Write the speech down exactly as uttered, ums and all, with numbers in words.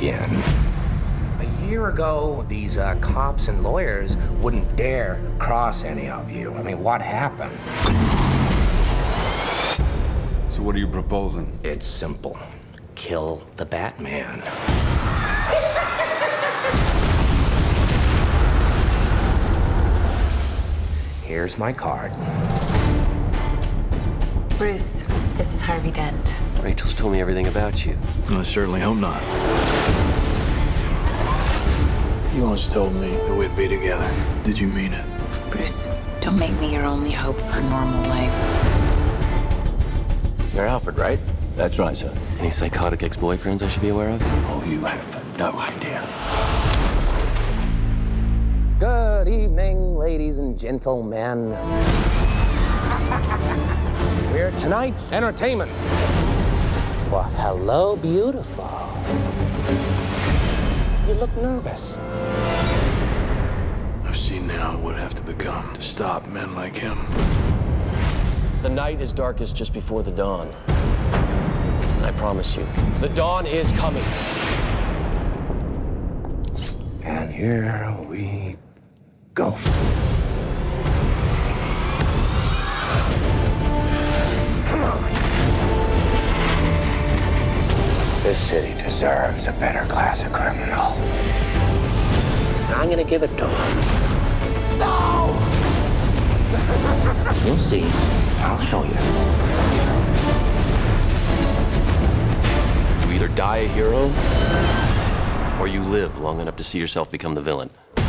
again. A year ago, these uh, cops and lawyers wouldn't dare cross any of you. I mean, what happened? So what are you proposing? It's simple. Kill the Batman. Here's my card. Bruce, this is Harvey Dent. Rachel's told me everything about you. I certainly hope not. You once told me that we'd be together. Did you mean it? Bruce, don't make me your only hope for normal life. You're Alfred, right? That's right, sir. Any psychotic ex-boyfriends I should be aware of? Oh, you have no idea. Good evening, ladies and gentlemen. We're tonight's entertainment. Well, hello, beautiful. You look nervous. I've seen now what I have to become to stop men like him. The night is darkest just before the dawn. And I promise you, the dawn is coming. And here we go. This city deserves a better class of criminal. I'm gonna give it to him. No! You'll see. I'll show you. You either die a hero, or you live long enough to see yourself become the villain.